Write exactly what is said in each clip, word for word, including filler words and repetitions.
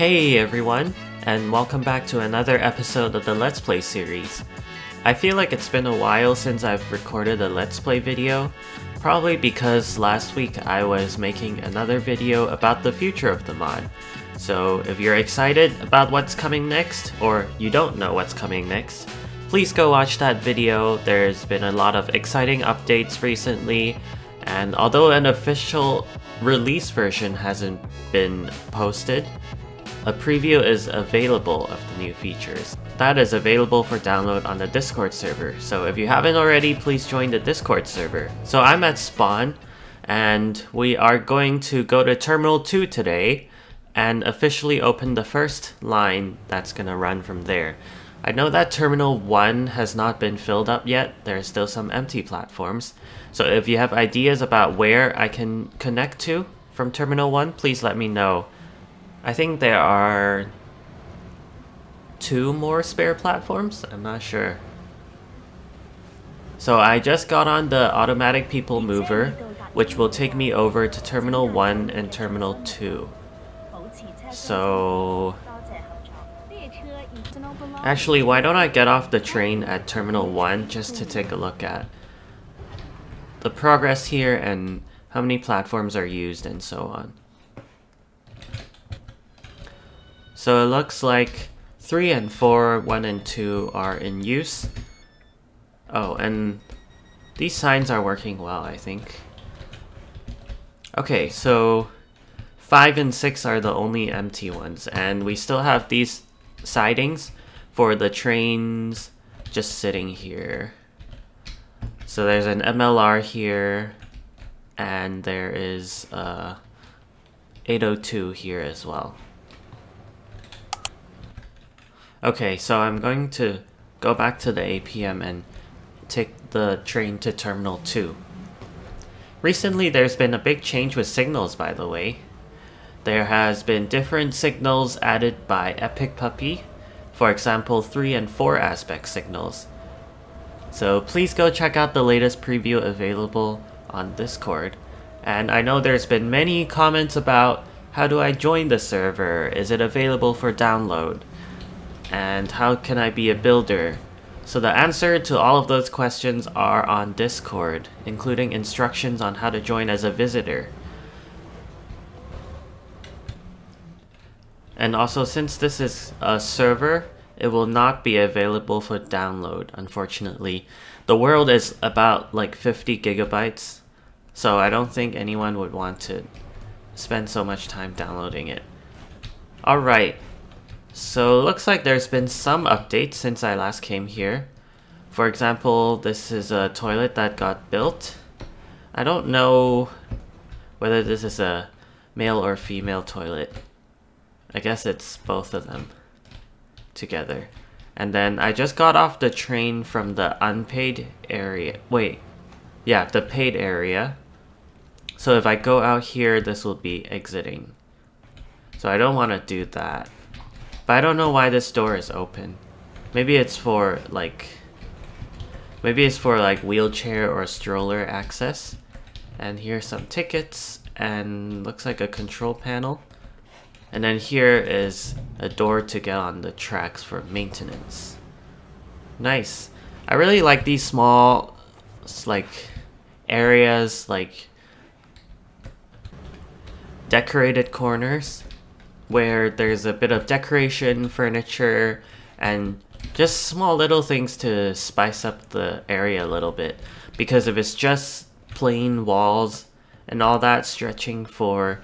Hey everyone, and welcome back to another episode of the Let's Play series. I feel like it's been a while since I've recorded a Let's Play video, probably because last week I was making another video about the future of the mod. So if you're excited about what's coming next, or you don't know what's coming next, please go watch that video. There's been a lot of exciting updates recently, and although an official release version hasn't been posted, a preview is available of the new features. That is available for download on the Discord server, so if you haven't already, please join the Discord server. So I'm at Spawn, and we are going to go to Terminal two today, and officially open the first line that's gonna run from there. I know that Terminal one has not been filled up yet, there are still some empty platforms, so if you have ideas about where I can connect to from Terminal one, please let me know. I think there are two more spare platforms, I'm not sure. So I just got on the automatic people mover, which will take me over to Terminal one and Terminal two. So... actually, why don't I get off the train at Terminal one just to take a look at the progress here and how many platforms are used and so on. So it looks like three and four, one and two are in use. Oh, and these signs are working well, I think. Okay, so five and six are the only empty ones, and we still have these sidings for the trains just sitting here. So there's an M L R here, and there is a eight oh two here as well. Okay, so I'm going to go back to the A P M and take the train to Terminal two. Recently there's been a big change with signals, by the way. There has been different signals added by Epic Puppy. For example, three and four aspect signals. So please go check out the latest preview available on Discord. And I know there's been many comments about, how do I join the server? Is it available for download? And how can I be a builder? So the answer to all of those questions are on Discord, including instructions on how to join as a visitor. And also, since this is a server, it will not be available for download, unfortunately. The world is about like fifty gigabytes, so I don't think anyone would want to spend so much time downloading it. Alright, so looks like there's been some updates since I last came here. For example, this is a toilet that got built. I don't know whether this is a male or female toilet. I guess it's both of them together. And then I just got off the train from the unpaid area. Wait, yeah, the paid area. So if I go out here, this will be exiting. So I don't want to do that. But I don't know why this door is open. Maybe it's for like, maybe it's for like wheelchair or stroller access. And here's some tickets and looks like a control panel. And then here is a door to get on the tracks for maintenance. Nice. I really like these small like areas, like decorated corners where there's a bit of decoration, furniture, and just small little things to spice up the area a little bit. Because if it's just plain walls and all that stretching for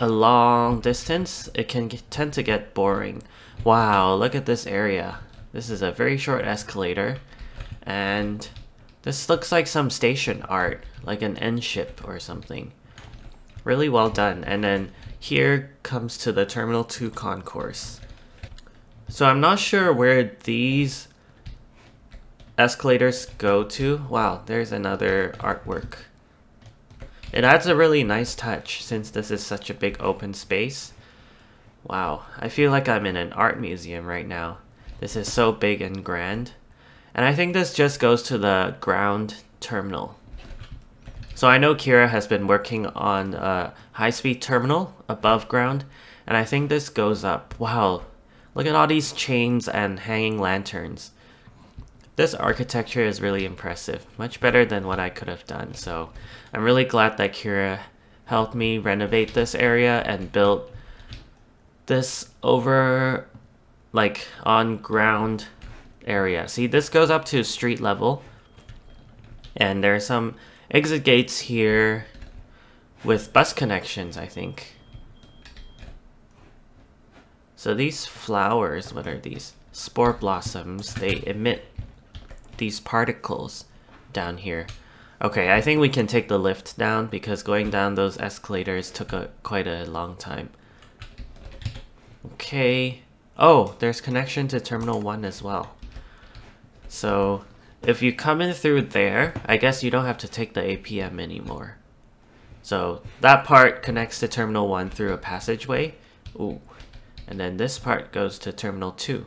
a long distance, it can get, tend to get boring. Wow, look at this area. This is a very short escalator, and this looks like some station art, like an end ship or something. Really well done. And then here comes to the Terminal two concourse. So I'm not sure where these escalators go to. Wow, there's another artwork. It adds a really nice touch since this is such a big open space. Wow, I feel like I'm in an art museum right now. This is so big and grand. And I think this just goes to the ground terminal. So I know Kira has been working on a high-speed terminal above ground, and I think this goes up. Wow, look at all these chains and hanging lanterns. This architecture is really impressive, much better than what I could have done, so I'm really glad that Kira helped me renovate this area and built this over, like, on ground area. See, this goes up to street level, and there are some exit gates here with bus connections, I think. So these flowers, what are these? Spore blossoms, they emit these particles down here. Okay, I think we can take the lift down because going down those escalators took a quite a long time. Okay. Oh, there's connection to Terminal one as well. So if you come in through there, I guess you don't have to take the A P M anymore. So that part connects to Terminal one through a passageway. Ooh. And then this part goes to Terminal two.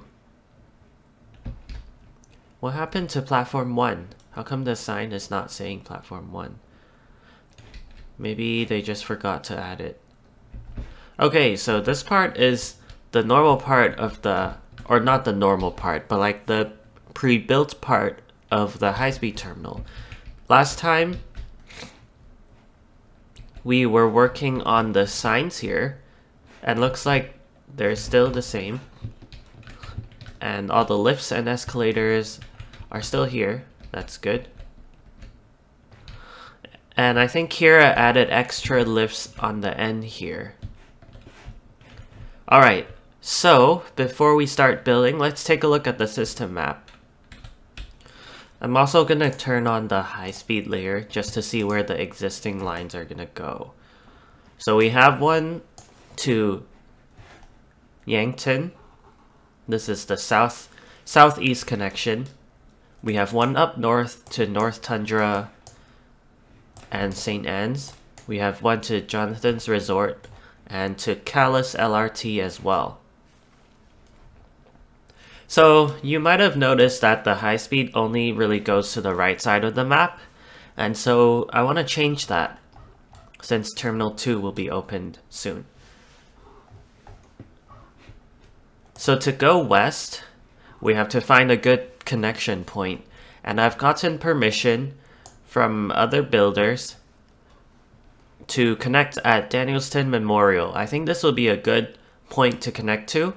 What happened to Platform one? How come the sign is not saying Platform one? Maybe they just forgot to add it. Okay, so this part is the normal part of the... Or not the normal part, but like the pre-built part of the high-speed terminal. Last time, we were working on the signs here. And looks like they're still the same. And all the lifts and escalators are still here. That's good. And I think Kira added extra lifts on the end here. Alright, so before we start building, let's take a look at the system map. I'm also going to turn on the high-speed layer just to see where the existing lines are going to go. So we have one to Yangton. This is the south southeast connection. We have one up north to North Tundra and Saint Anne's. We have one to Jonathan's Resort and to Calus L R T as well. So you might have noticed that the high speed only really goes to the right side of the map. And so I want to change that since Terminal two will be opened soon. So to go west, we have to find a good connection point, and I've gotten permission from other builders to connect at Danielston Memorial. I think this will be a good point to connect to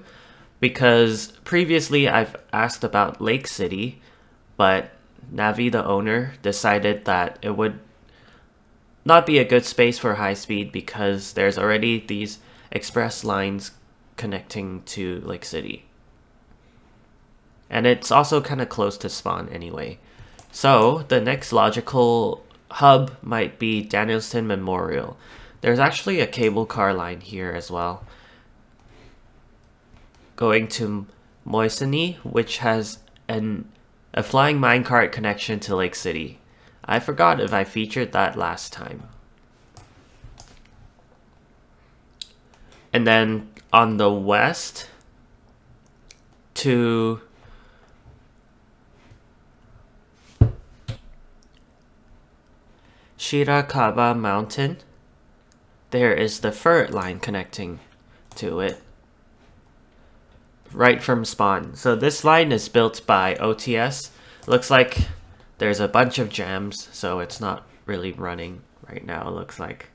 because previously I've asked about Lake City, but Navi, the owner, decided that it would not be a good space for high speed because there's already these express lines connecting to Lake City. And it's also kind of close to Spawn anyway. So the next logical hub might be Danielston Memorial. There's actually a cable car line here as well, going to Moisini, which has an a flying minecart connection to Lake City. I forgot if I featured that last time. And then on the west to Shirakaba Mountain, there is the Furret line connecting to it right from Spawn. So this line is built by O T S. Looks like there's a bunch of jams, so it's not really running right now, it looks like.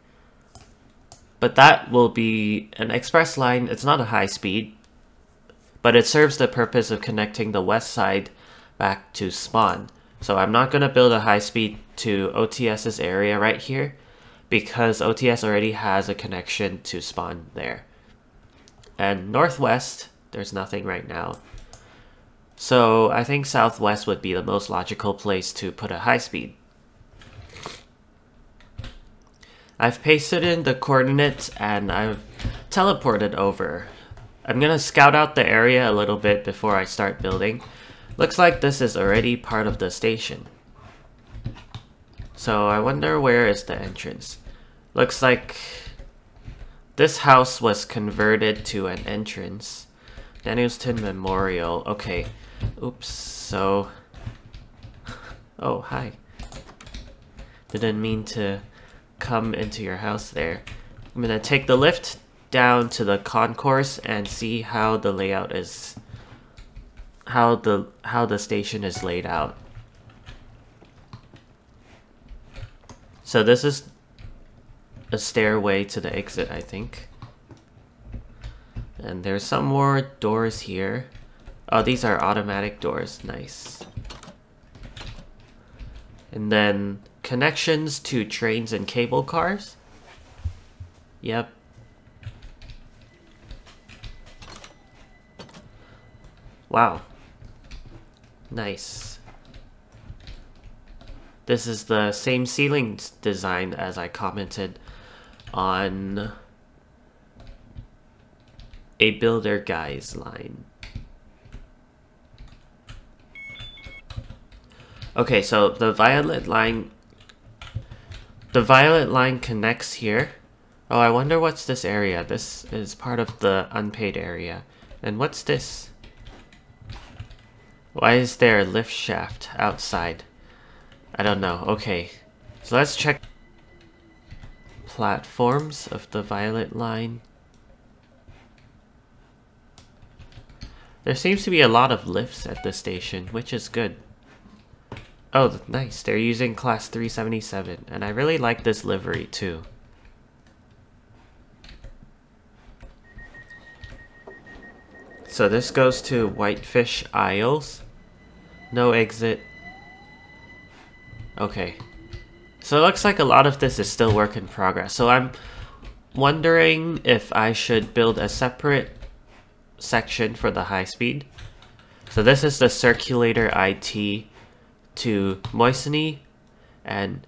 But that will be an express line. It's not a high speed, but it serves the purpose of connecting the west side back to Spawn. So I'm not going to build a high speed to O T S's area right here because O T S already has a connection to Spawn there. And northwest, there's nothing right now. So I think southwest would be the most logical place to put a high speed. I've pasted in the coordinates and I've teleported over. I'm going to scout out the area a little bit before I start building. Looks like this is already part of the station. So I wonder where is the entrance? Looks like this house was converted to an entrance. Danielston Memorial. Okay. Oops. So... Oh, hi. Didn't mean to come into your house there. I'm gonna take the lift down to the concourse and see how the layout is, how the how the station is laid out. So this is a stairway to the exit, I think. And there's some more doors here. Oh, these are automatic doors. Nice. And then connections to trains and cable cars. Yep. Wow. Nice. This is the same ceiling design as I commented on a builder guy's line. Okay, so the violet line, the violet line connects here. Oh, I wonder what's this area. This is part of the unpaid area. And what's this? Why is there a lift shaft outside? I don't know. Okay, so let's check platforms of the violet line. There seems to be a lot of lifts at this station, which is good. Oh, nice. They're using class three seventy-seven, and I really like this livery too. So this goes to Whitefish Isles. No exit. Okay. So it looks like a lot of this is still work in progress. So I'm wondering if I should build a separate section for the high speed. So this is the circulator I T to Moisini and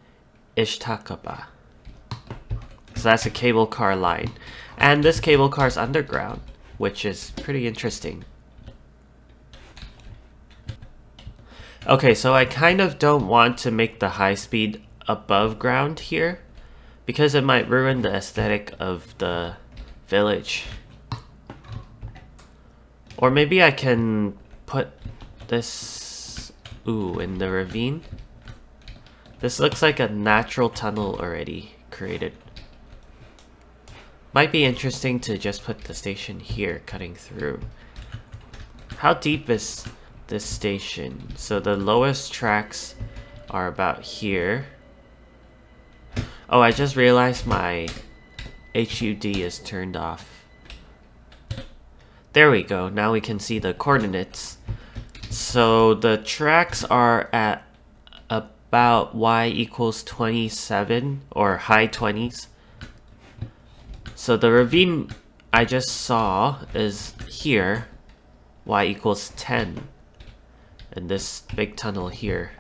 Ishtakaba. So that's a cable car line. And this cable car is underground, which is pretty interesting. Okay, so I kind of don't want to make the high speed above ground here because it might ruin the aesthetic of the village. Or maybe I can put this, ooh, in the ravine. This looks like a natural tunnel already created. Might be interesting to just put the station here, cutting through. How deep is this station? So the lowest tracks are about here. Oh, I just realized my H U D is turned off. There we go. Now we can see the coordinates. So the tracks are at about y equals twenty-seven or high twenties. So the ravine I just saw is here, y equals ten, and this big tunnel here.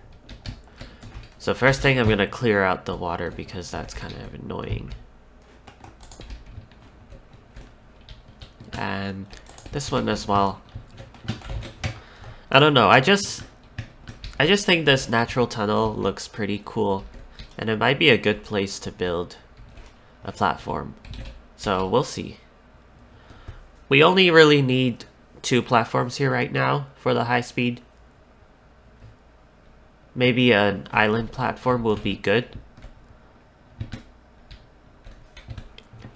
So first thing, I'm going to clear out the water because that's kind of annoying. And this one as well. I don't know, I just, I just think this natural tunnel looks pretty cool, and it might be a good place to build a platform. So we'll see. We only really need two platforms here right now for the high speed. Maybe an island platform will be good.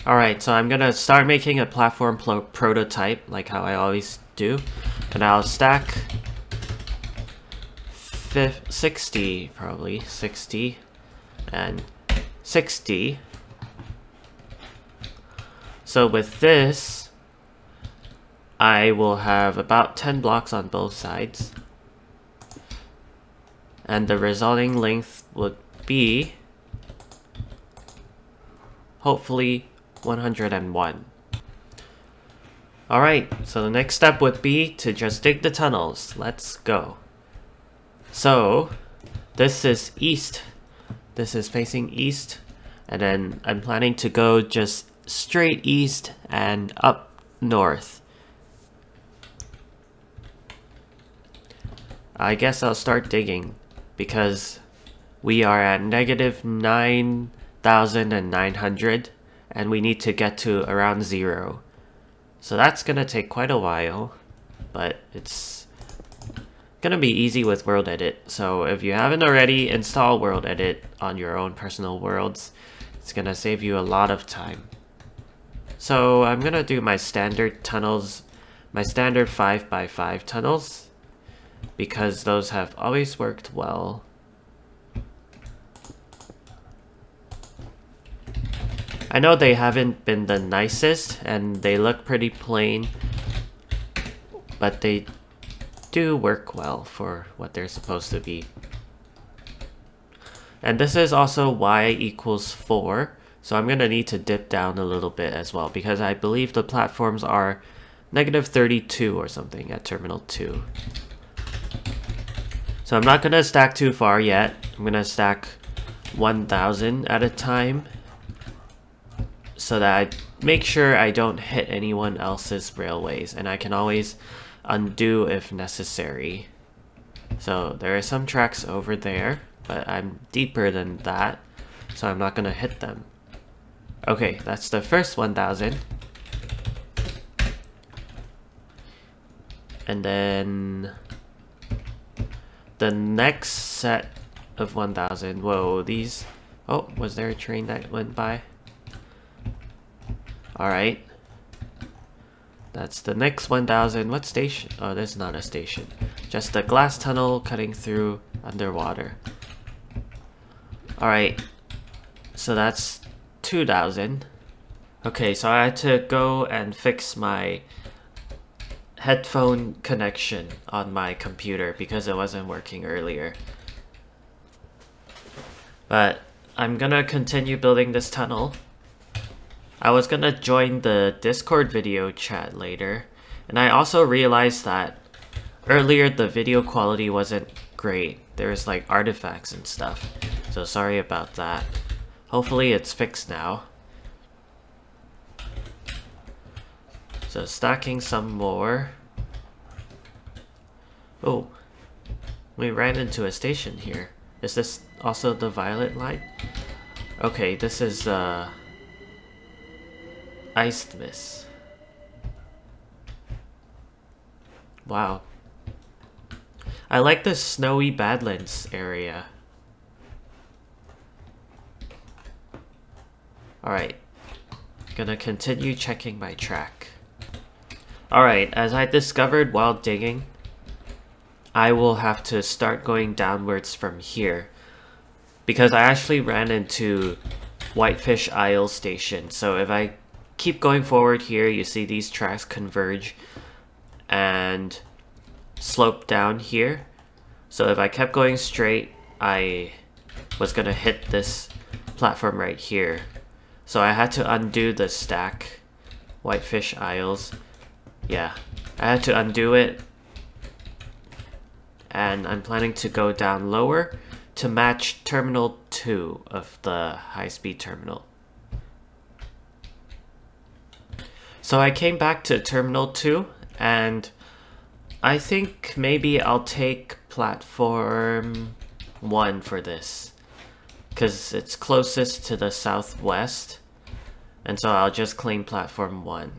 Alright, so I'm gonna start making a platform prototype like how I always do. And I'll stack sixty, probably, sixty, and sixty. So with this, I will have about ten blocks on both sides. And the resulting length would be, hopefully, one hundred and one. Alright, so the next step would be to just dig the tunnels. Let's go. So, this is east. This is facing east. And then I'm planning to go just straight east and up north. I guess I'll start digging because we are at negative nine thousand nine hundred and we need to get to around zero. So that's gonna take quite a while, but it's gonna be easy with WorldEdit. So if you haven't already, install WorldEdit on your own personal worlds. It's gonna save you a lot of time. So I'm gonna do my standard tunnels, my standard five by five tunnels, because those have always worked well. I know they haven't been the nicest and they look pretty plain, but they do work well for what they're supposed to be. And this is also y equals four, so I'm going to need to dip down a little bit as well, because I believe the platforms are negative thirty-two or something at Terminal two. So I'm not going to stack too far yet. I'm going to stack one thousand at a time, so that I make sure I don't hit anyone else's railways, and I can always undo if necessary. So there are some tracks over there, but I'm deeper than that, so I'm not gonna hit them. Okay, that's the first one thousand. And then the next set of one thousand, whoa, these, oh, was there a train that went by? Alright, that's the next one thousand. What station? Oh, there's not a station. Just a glass tunnel cutting through underwater. Alright, so that's two thousand. Okay, so I had to go and fix my headphone connection on my computer because it wasn't working earlier. But I'm gonna continue building this tunnel. I was gonna join the Discord video chat later, and I also realized that earlier the video quality wasn't great. There was like artifacts and stuff, so sorry about that. Hopefully it's fixed now. So stacking some more. Oh, we ran into a station here. Is this also the violet line? Okay, this is uh. Isthmus. Wow. I like the snowy badlands area. Alright. Gonna continue checking my track. Alright, as I discovered while digging, I will have to start going downwards from here, because I actually ran into Whitefish Isles station, so if I keep going forward here, you see these tracks converge and slope down here. So if I kept going straight, I was gonna hit this platform right here. So I had to undo the stack, Whitefish Isles. Yeah, I had to undo it. And I'm planning to go down lower to match Terminal two of the high-speed terminal. So I came back to Terminal two, and I think maybe I'll take Platform one for this, because it's closest to the southwest, and so I'll just claim Platform one.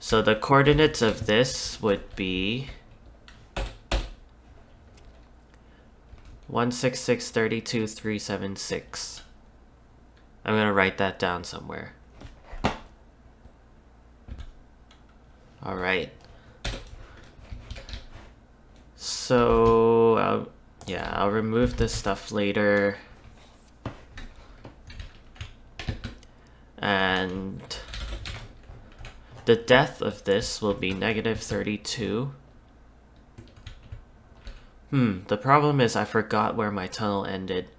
So the coordinates of this would be one six six, three two, three seven six. I'm going to write that down somewhere. Alright, so I'll, yeah, I'll remove this stuff later, and the depth of this will be negative thirty-two. Hmm, the problem is I forgot where my tunnel ended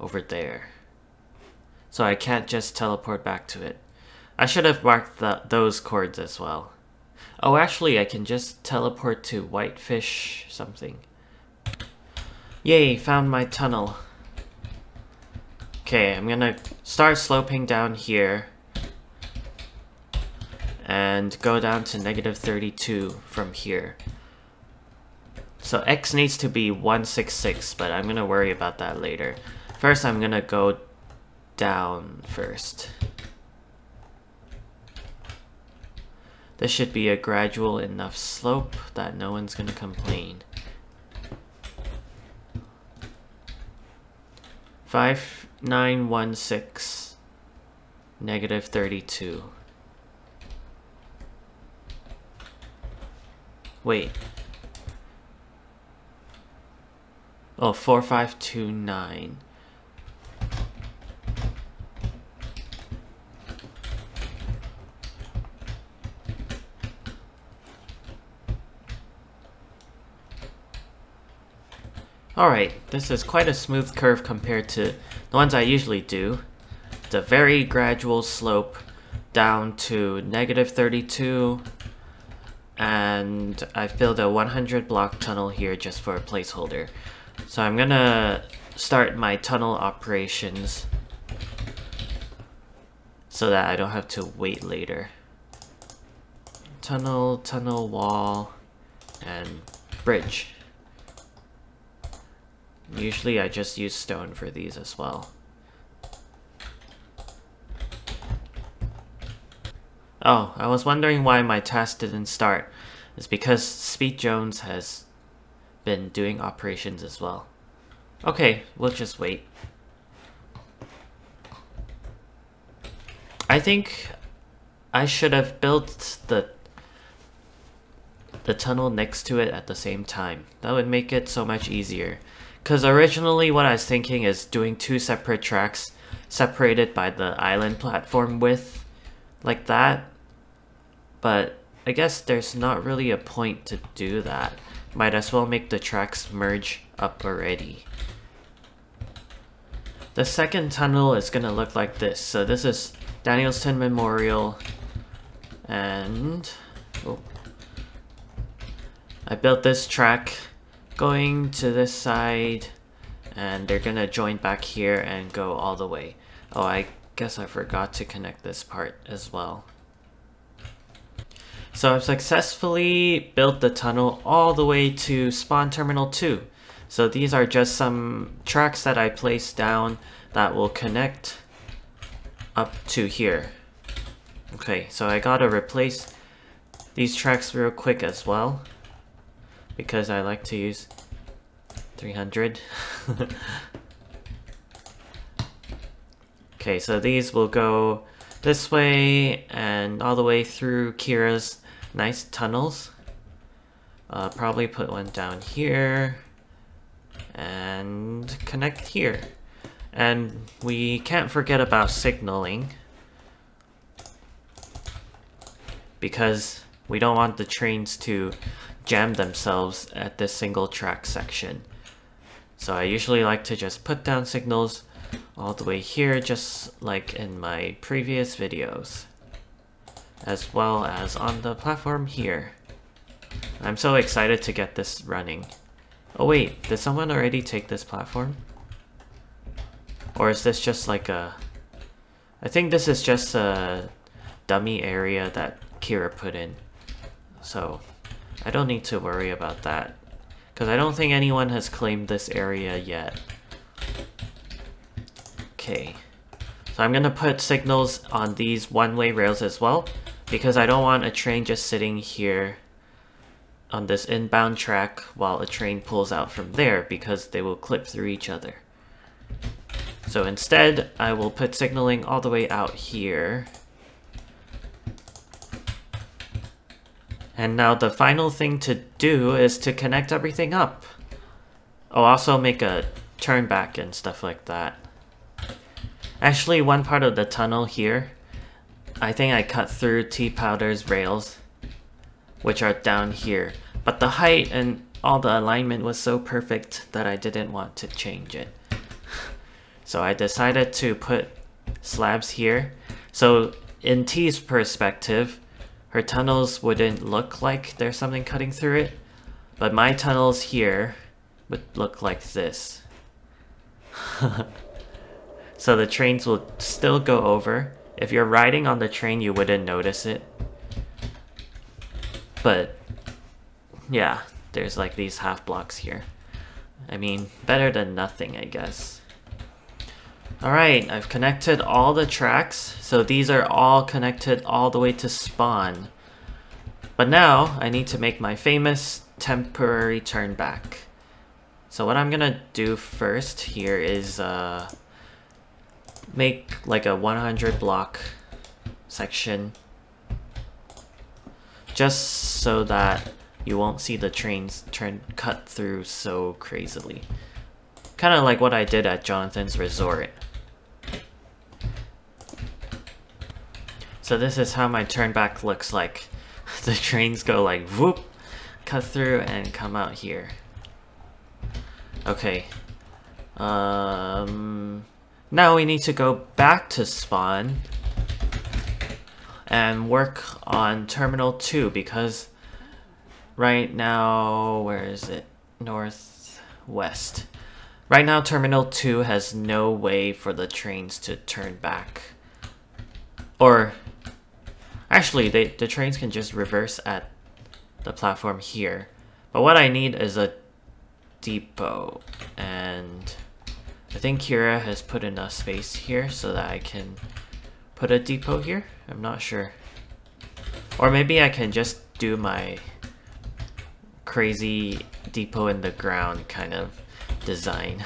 over there, so I can't just teleport back to it. I should have marked the, those chords as well. Oh, actually, I can just teleport to Whitefish something. Yay, found my tunnel. Okay, I'm gonna start sloping down here and go down to negative thirty-two from here. So X needs to be one six six, but I'm gonna worry about that later. First, I'm gonna go down first. This should be a gradual enough slope that no one's gonna complain. five nine one six, negative thirty-two. Wait. Oh, four five two nine. Alright, this is quite a smooth curve compared to the ones I usually do. It's a very gradual slope down to negative thirty-two, and I filled a one hundred block tunnel here just for a placeholder. So I'm gonna start my tunnel operations so that I don't have to wait later. Tunnel, tunnel, wall, and bridge. Usually I just use stone for these as well. Oh, I was wondering why my task didn't start. It's because Speed Jones has been doing operations as well. Okay, we'll just wait. I think I should have built the the tunnel next to it at the same time. That would make it so much easier. Because originally what I was thinking is doing two separate tracks separated by the island platform width like that, but I guess there's not really a point to do that. Might as well make the tracks merge up already. The second tunnel is going to look like this. So this is Danielston Memorial, and oh, I built this track going to this side, and they're gonna join back here and go all the way. Oh, I guess I forgot to connect this part as well. So I've successfully built the tunnel all the way to Spawn Terminal two. So these are just some tracks that I placed down that will connect up to here. Okay, so I gotta replace these tracks real quick as well, because I like to use three hundred. Okay, so these will go this way and all the way through Kira's nice tunnels. Uh, probably put one down here and connect here. And we can't forget about signaling, because we don't want the trains to jam themselves at this single track section. So I usually like to just put down signals all the way here, just like in my previous videos, as well as on the platform here. I'm so excited to get this running. Oh wait, did someone already take this platform? Or is this just like a... I think this is just a dummy area that Kira put in. So I don't need to worry about that, because I don't think anyone has claimed this area yet. Okay, so I'm gonna put signals on these one-way rails as well, because I don't want a train just sitting here on this inbound track while a train pulls out from there, because they will clip through each other. So instead, I will put signaling all the way out here. And now the final thing to do is to connect everything up. I'll also make a turn back and stuff like that. Actually, one part of the tunnel here, I think I cut through Tea Powder's rails, which are down here. But the height and all the alignment was so perfect that I didn't want to change it. So I decided to put slabs here. So in Tea's perspective, her tunnels wouldn't look like there's something cutting through it, but my tunnels here would look like this. So the trains will still go over. If you're riding on the train, you wouldn't notice it. But yeah, there's like these half blocks here. I mean, better than nothing, I guess. Alright, I've connected all the tracks, so these are all connected all the way to Spawn. But now, I need to make my famous temporary turn back. So what I'm gonna do first here is uh, make like a one hundred block section, just so that you won't see the trains turn cut through so crazily. Kind of like what I did at Jonathan's Resort. So this is how my turn back looks like. The trains go like whoop, cut through and come out here. Okay. Um, now we need to go back to spawn and work on Terminal two, because right now, where is it? Northwest. Right now Terminal two has no way for the trains to turn back. Or actually, they, the trains can just reverse at the platform here. But what I need is a depot, and I think Kira has put enough space here so that I can put a depot here. I'm not sure. Or maybe I can just do my crazy depot in the ground kind of design.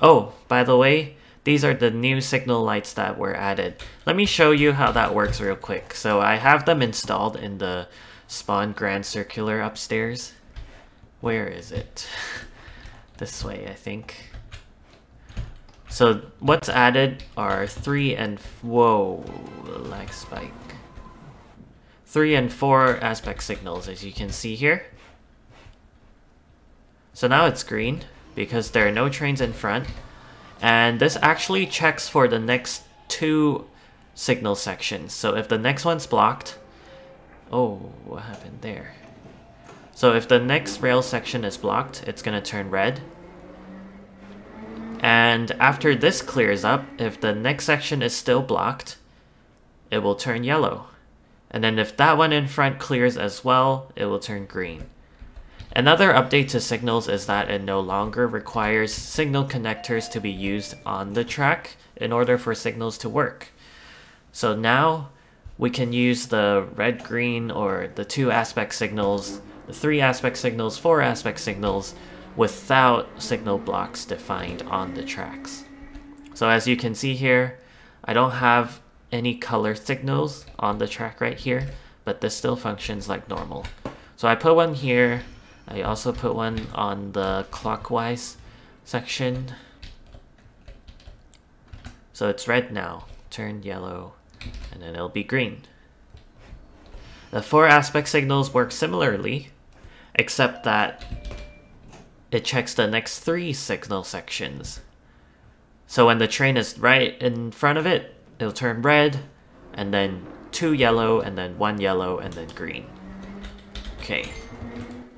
Oh, by the way, these are the new signal lights that were added. Let me show you how that works real quick. So I have them installed in the Spawn Grand Circular upstairs. Where is it? This way, I think. So what's added are three and, whoa, lag spike. Three and four aspect signals, as you can see here. So now it's green, because there are no trains in front, and this actually checks for the next two signal sections. So if the next one's blocked, oh, what happened there? So if the next rail section is blocked, it's gonna turn red. And after this clears up, if the next section is still blocked, it will turn yellow. And then if that one in front clears as well, it will turn green. Another update to signals is that it no longer requires signal connectors to be used on the track in order for signals to work. So now we can use the red, green, or the two aspect signals, the three aspect signals, four aspect signals without signal blocks defined on the tracks. So as you can see here, I don't have any color signals on the track right here, but this still functions like normal. So I put one here. I also put one on the clockwise section. So it's red now, turn yellow, and then it'll be green. The four aspect signals work similarly, except that it checks the next three signal sections. So when the train is right in front of it, it'll turn red, and then two yellow, and then one yellow, and then green. Okay.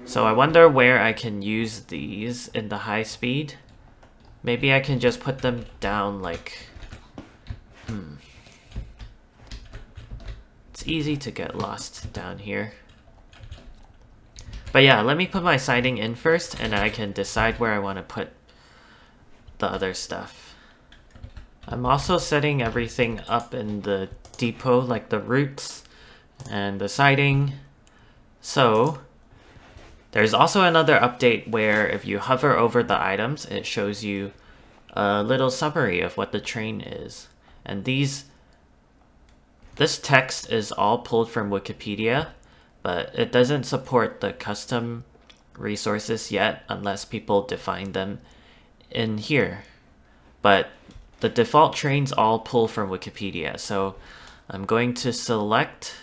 So I wonder where I can use these in the high speed. Maybe I can just put them down like... Hmm. It's easy to get lost down here. But yeah, let me put my siding in first, and I can decide where I want to put the other stuff. I'm also setting everything up in the depot, like the routes and the siding. So... there's also another update where if you hover over the items, it shows you a little summary of what the train is. And these, this text is all pulled from Wikipedia, but it doesn't support the custom resources yet unless people define them in here. But the default trains all pull from Wikipedia. So I'm going to select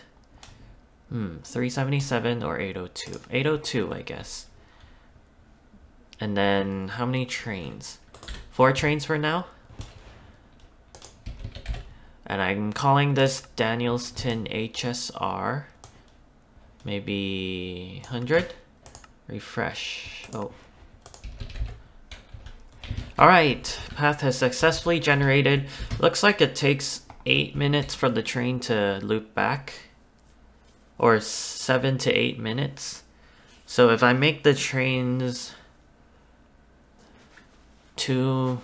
Hmm, three seventy-seven or eight oh two. eight oh two, I guess. And then, how many trains? Four trains for now? And I'm calling this Danielston H S R. Maybe one hundred? Refresh. Oh. Alright, path has successfully generated. Looks like it takes eight minutes for the train to loop back, or seven to eight minutes. So if I make the trains two,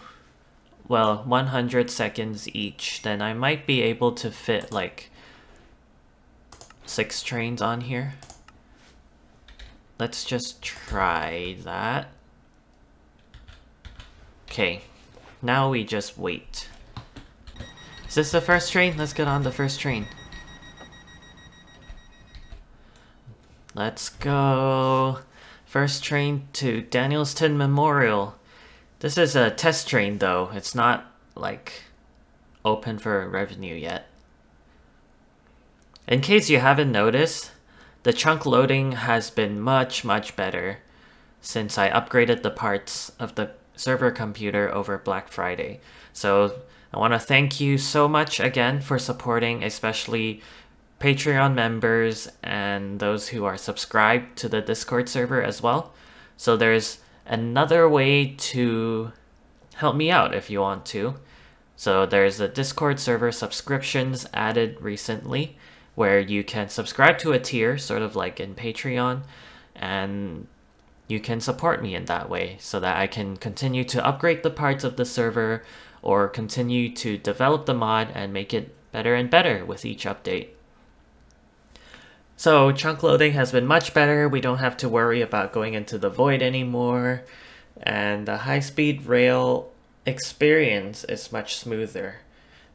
well, one hundred seconds each, then I might be able to fit like six trains on here. Let's just try that. Okay, now we just wait. Is this the first train? Let's get on the first train. Let's go. First train to Danielston Memorial. This is a test train though. It's not like open for revenue yet. In case you haven't noticed, the chunk loading has been much, much better since I upgraded the parts of the server computer over Black Friday. So I want to thank you so much again for supporting, especially Patreon members and those who are subscribed to the Discord server as well. So there's another way to help me out if you want to. So there's a Discord server subscriptions added recently where you can subscribe to a tier, sort of like in Patreon, and you can support me in that way so that I can continue to upgrade the parts of the server or continue to develop the mod and make it better and better with each update. So chunk loading has been much better. We don't have to worry about going into the void anymore, and the high-speed rail experience is much smoother.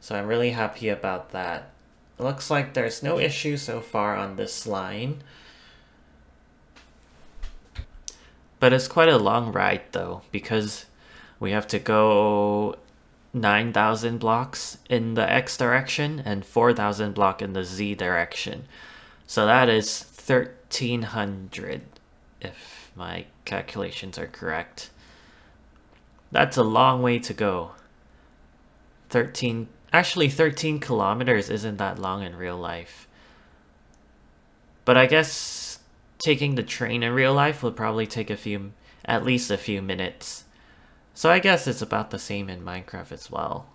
So I'm really happy about that. It looks like there's no issue so far on this line. But it's quite a long ride though, because we have to go nine thousand blocks in the X direction and four thousand block in the Z direction. So that is thirteen hundred, if my calculations are correct. That's a long way to go. thirteen, actually thirteen kilometers isn't that long in real life. But I guess taking the train in real life will probably take a few, at least a few minutes. So I guess it's about the same in Minecraft as well.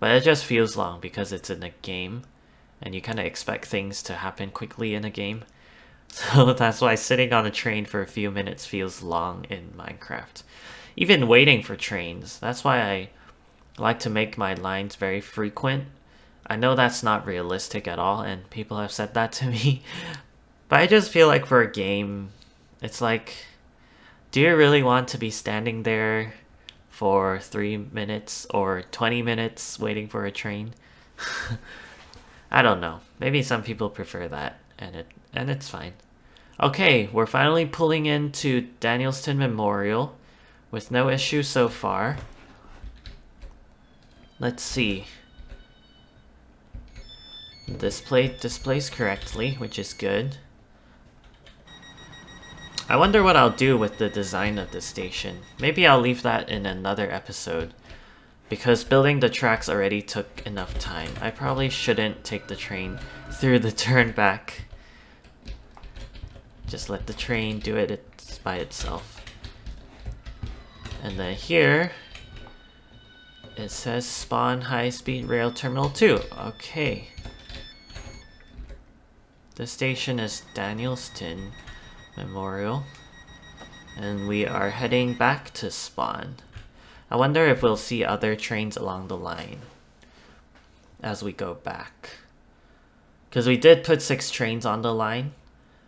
But it just feels long because it's in a game. And you kind of expect things to happen quickly in a game. So that's why sitting on a train for a few minutes feels long in Minecraft. Even waiting for trains. That's why I like to make my lines very frequent. I know that's not realistic at all, and people have said that to me. But I just feel like for a game, it's like, do you really want to be standing there for three minutes or twenty minutes waiting for a train? I don't know. Maybe some people prefer that, and it and it's fine. Okay, we're finally pulling into Danielston Memorial with no issue so far. Let's see. Display displays correctly, which is good. I wonder what I'll do with the design of the station. Maybe I'll leave that in another episode, because building the tracks already took enough time. I probably shouldn't take the train through the turn back. Just let the train do it it's by itself. And then here, it says Spawn High Speed Rail Terminal two. Okay. The station is Danielston Memorial. And we are heading back to Spawn. I wonder if we'll see other trains along the line as we go back. Because we did put six trains on the line,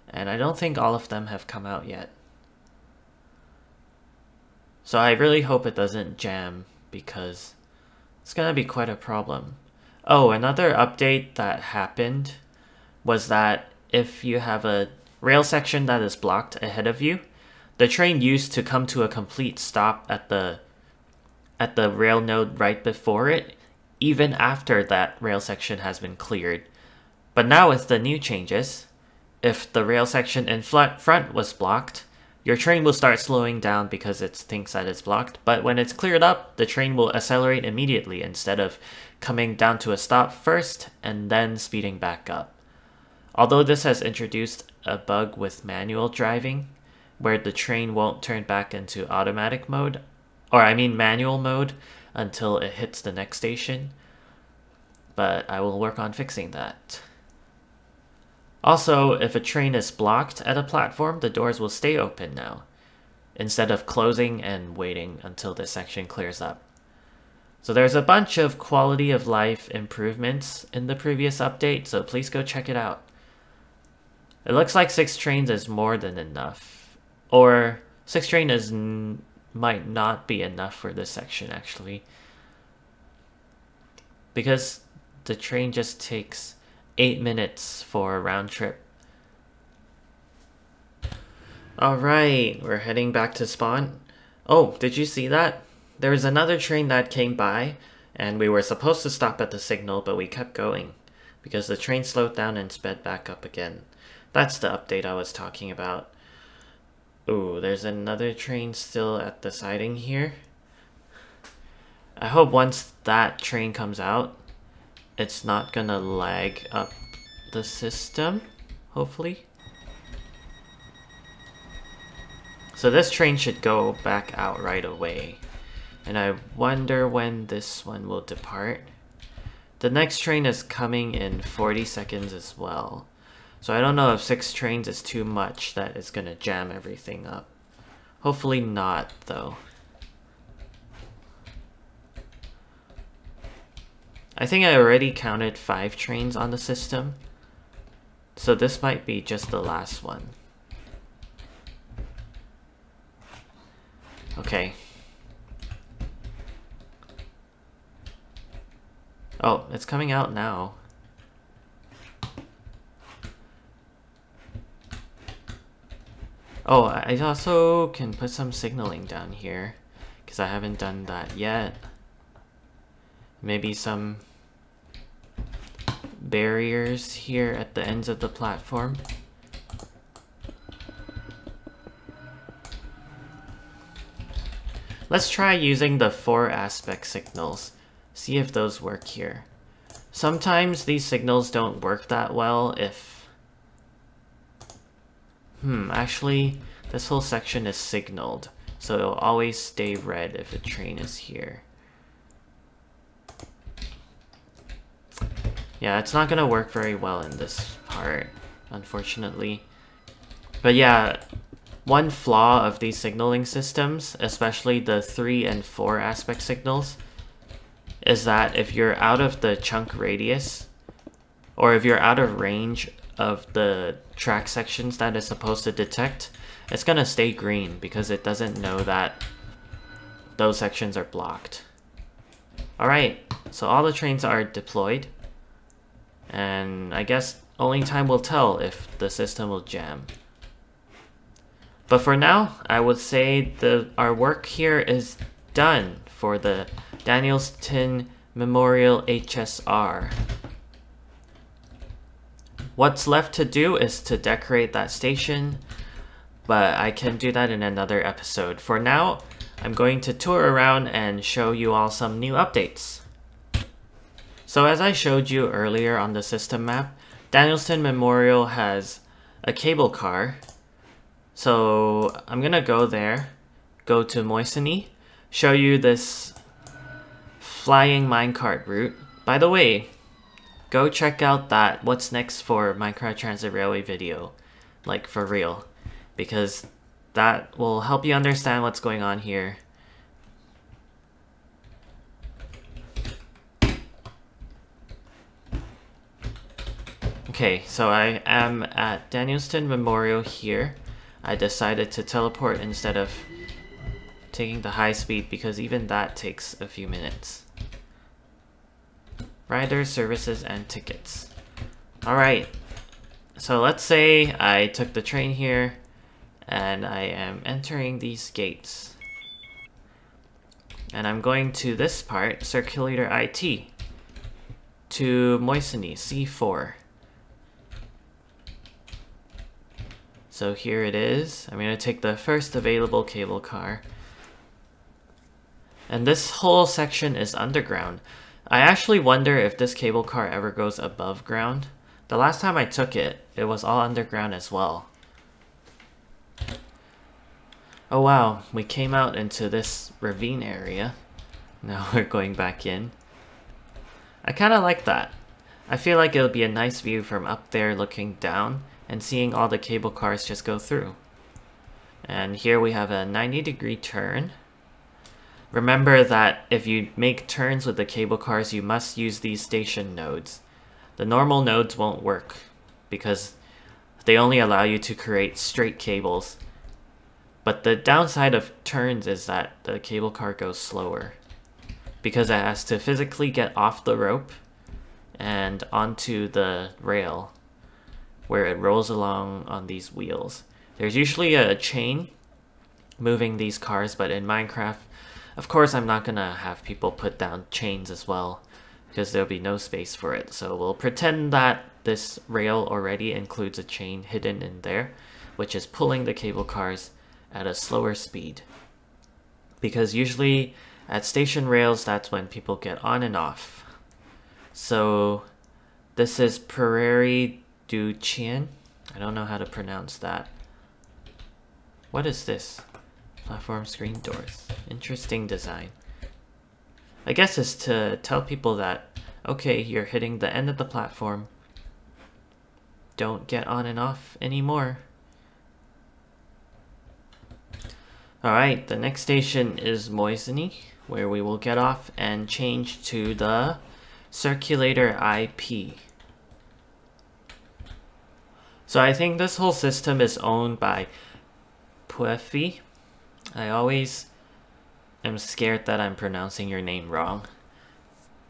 and I don't think all of them have come out yet. So I really hope it doesn't jam, because it's going to be quite a problem. Oh, another update that happened was that if you have a rail section that is blocked ahead of you, the train used to come to a complete stop at the at the rail node right before it, even after that rail section has been cleared. But now with the new changes, if the rail section in front was blocked, your train will start slowing down because it thinks that it's blocked, but when it's cleared up, the train will accelerate immediately instead of coming down to a stop first and then speeding back up. Although this has introduced a bug with manual driving, where the train won't turn back into automatic mode, or I mean manual mode, until it hits the next station. But I will work on fixing that. Also, if a train is blocked at a platform, the doors will stay open now, instead of closing and waiting until this section clears up. So there's a bunch of quality of life improvements in the previous update, so please go check it out. It looks like six trains is more than enough. Or six train is... N might not be enough for this section actually, because the train just takes eight minutes for a round trip Alright, we're heading back to Spawn. Oh, did you see that? There was another train that came by, and we were supposed to stop at the signal, but we kept going, because the train slowed down and sped back up again. That's the update I was talking about. Ooh, there's another train still at the siding here. I hope once that train comes out, it's not gonna lag up the system, hopefully. So this train should go back out right away. And I wonder when this one will depart. The next train is coming in forty seconds as well. So I don't know if six trains is too much that it's gonna jam everything up. Hopefully not, though. I think I already counted five trains on the system. So this might be just the last one. Okay. Oh, it's coming out now. Oh, I also can put some signaling down here, because I haven't done that yet. Maybe some barriers here at the ends of the platform. Let's try using the four aspect signals. See if those work here. Sometimes these signals don't work that well if... Hmm, actually, this whole section is signaled, so it'll always stay red if a train is here. Yeah, it's not gonna work very well in this part, unfortunately. But yeah, one flaw of these signaling systems, especially the three and four aspect signals, is that if you're out of the chunk radius, or if you're out of range of the track sections that it's supposed to detect, it's gonna stay green because it doesn't know that those sections are blocked. Alright, so all the trains are deployed, and I guess only time will tell if the system will jam. But for now, I would say the our work here is done for the Danielston Memorial H S R. What's left to do is to decorate that station, but I can do that in another episode. For now, I'm going to tour around and show you all some new updates. So as I showed you earlier on the system map, Danielston Memorial has a cable car. So I'm gonna go there, go to Moisini, show you this flying minecart route. By the way, go check out that What's Next for Minecraft Transit Railway video, like for real, because that will help you understand what's going on here. Okay, so I am at Danielston Memorial here. I decided to teleport instead of taking the high speed because even that takes a few minutes. Rider services and tickets. Alright, so let's say I took the train here and I am entering these gates. And I'm going to this part, Circulator I T, to Moisini, C four. So here it is. I'm going to take the first available cable car. And this whole section is underground. I actually wonder if this cable car ever goes above ground. The last time I took it, it was all underground as well. Oh wow, we came out into this ravine area. Now we're going back in. I kind of like that. I feel like it'll be a nice view from up there looking down and seeing all the cable cars just go through. And here we have a ninety degree turn. Remember that if you make turns with the cable cars, you must use these station nodes. The normal nodes won't work because they only allow you to create straight cables. But the downside of turns is that the cable car goes slower because it has to physically get off the rope and onto the rail where it rolls along on these wheels. There's usually a chain moving these cars, but in Minecraft, of course, I'm not gonna have people put down chains as well, because there'll be no space for it. So we'll pretend that this rail already includes a chain hidden in there, which is pulling the cable cars at a slower speed. Because usually at station rails, that's when people get on and off. So this is Prairie du Chien. I don't know how to pronounce that. What is this? Platform screen doors. Interesting design. I guess it's to tell people that, okay, you're hitting the end of the platform. Don't get on and off anymore. Alright, the next station is Moisini, where we will get off and change to the circulator I P. So I think this whole system is owned by Pwiffy. I always am scared that I'm pronouncing your name wrong.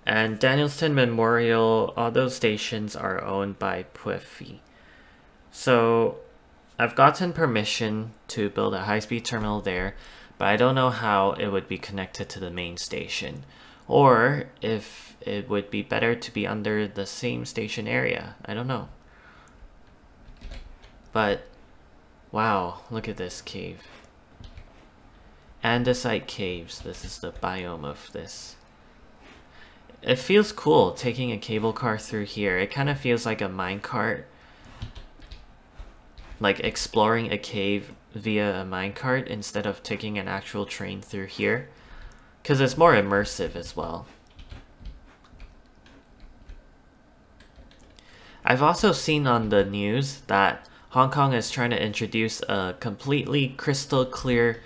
And Danielston Memorial, all those stations are owned by Pwiffy. So I've gotten permission to build a high-speed terminal there, but I don't know how it would be connected to the main station, or if it would be better to be under the same station area. I don't know. But, wow, look at this cave. Andesite caves, this is the biome of this. It feels cool taking a cable car through here. It kind of feels like a minecart. Like exploring a cave via a minecart instead of taking an actual train through here. Because it's more immersive as well. I've also seen on the news that Hong Kong is trying to introduce a completely crystal clear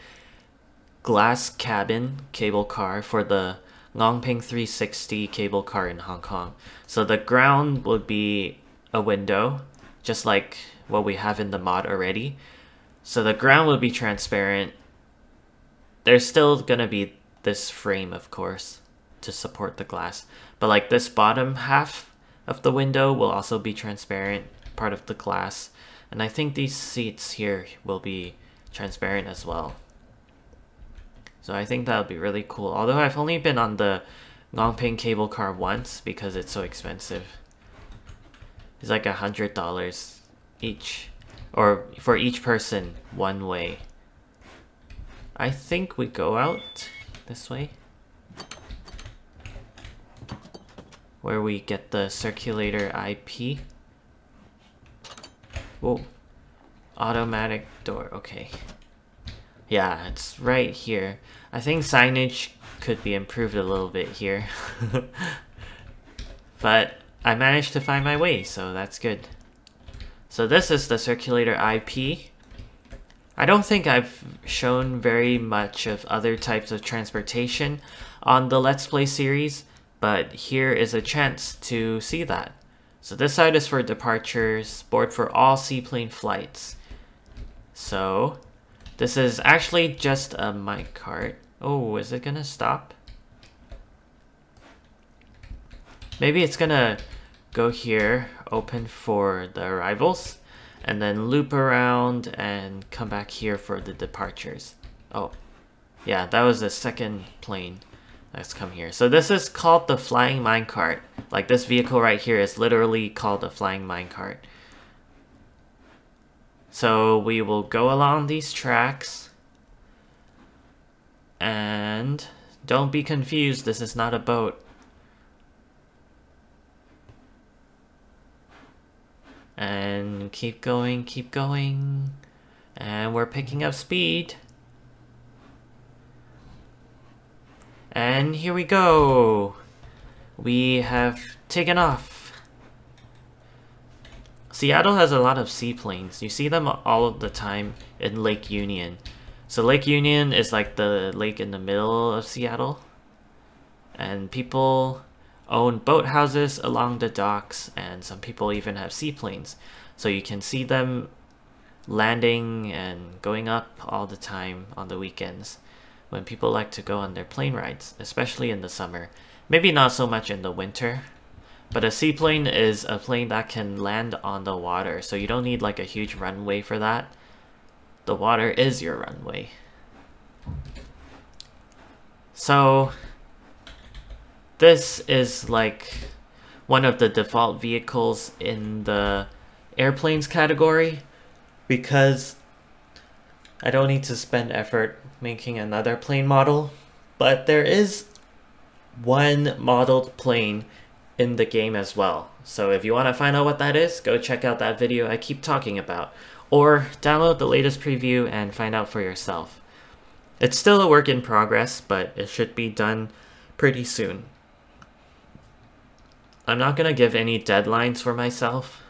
glass cabin cable car for the Ngong Ping three sixty cable car in Hong Kong. So the ground would be a window, just like what we have in the mod already. So the ground will be transparent. There's still gonna be this frame, of course, to support the glass, but like this bottom half of the window will also be transparent, part of the glass. And I think these seats here will be transparent as well. So I think that'll be really cool. Although I've only been on the Ngong Ping cable car once because it's so expensive. It's like a hundred dollars each, or for each person one way. I think we go out this way, where we get the circulator I P. Oh, automatic door, okay. Yeah, it's right here. I think signage could be improved a little bit here. But I managed to find my way, so that's good. So this is the circulator I P. I don't think I've shown very much of other types of transportation on the Let's Play series, but here is a chance to see that. So this side is for departures, board for all seaplane flights. So this is actually just a minecart. Oh, is it gonna stop? Maybe it's gonna go here, open for the arrivals, and then loop around and come back here for the departures. Oh, yeah, that was the second plane that's come here. So this is called the flying minecart. Like this vehicle right here is literally called the flying minecart. So we will go along these tracks. And don't be confused, this is not a boat. And keep going, keep going. And we're picking up speed. And here we go. We have taken off. Seattle has a lot of seaplanes. You see them all of the time in Lake Union. So Lake Union is like the lake in the middle of Seattle. And people own boathouses along the docks, and some people even have seaplanes. So you can see them landing and going up all the time on the weekends when people like to go on their plane rides, especially in the summer. Maybe not so much in the winter, but a seaplane is a plane that can land on the water, so you don't need like a huge runway for that. The water is your runway. So this is like one of the default vehicles in the airplanes category, because I don't need to spend effort making another plane model, but there is one modeled plane in the game as well. So if you want to find out what that is, go check out that video I keep talking about, or download the latest preview and find out for yourself. It's still a work in progress, but it should be done pretty soon. I'm not going to give any deadlines for myself,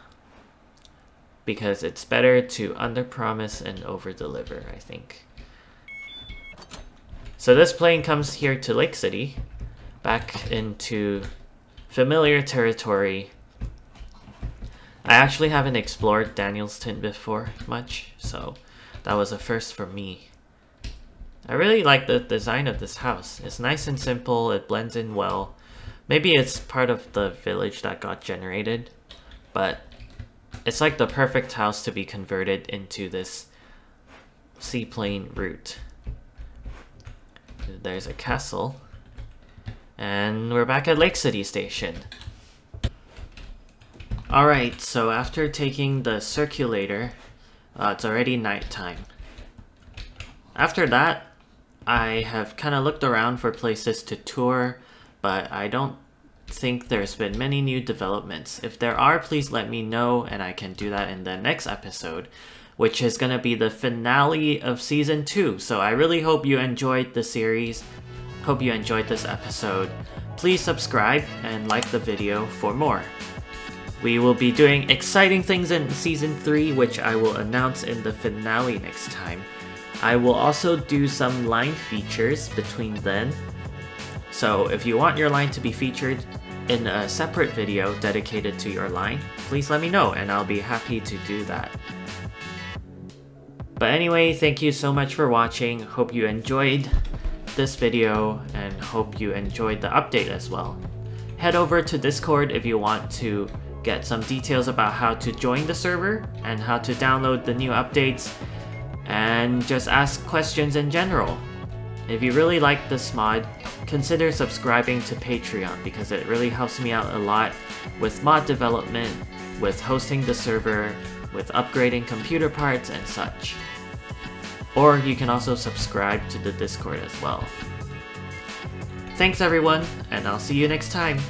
because it's better to underpromise and overdeliver, I think. So this plane comes here to Lake City, back into familiar territory. I actually haven't explored Danielston before much, so that was a first for me. I really like the design of this house. It's nice and simple, it blends in well. Maybe it's part of the village that got generated, but it's like the perfect house to be converted into this seaplane route. There's a castle. And we're back at Lake City Station. Alright, so after taking the circulator, uh, it's already nighttime. After that, I have kind of looked around for places to tour, but I don't think there's been many new developments. If there are, please let me know, and I can do that in the next episode, which is going to be the finale of season two. So I really hope you enjoyed the series. Hope you enjoyed this episode. Please subscribe and like the video for more. We will be doing exciting things in season three, which I will announce in the finale next time. I will also do some line features between then. So if you want your line to be featured in a separate video dedicated to your line, please let me know and I'll be happy to do that. But anyway, thank you so much for watching. Hope you enjoyed this video and hope you enjoyed the update as well. Head over to Discord if you want to get some details about how to join the server and how to download the new updates, and just ask questions in general. If you really like this mod, consider subscribing to Patreon, because it really helps me out a lot with mod development, with hosting the server, with upgrading computer parts and such. Or you can also subscribe to the Discord as well. Thanks everyone, and I'll see you next time!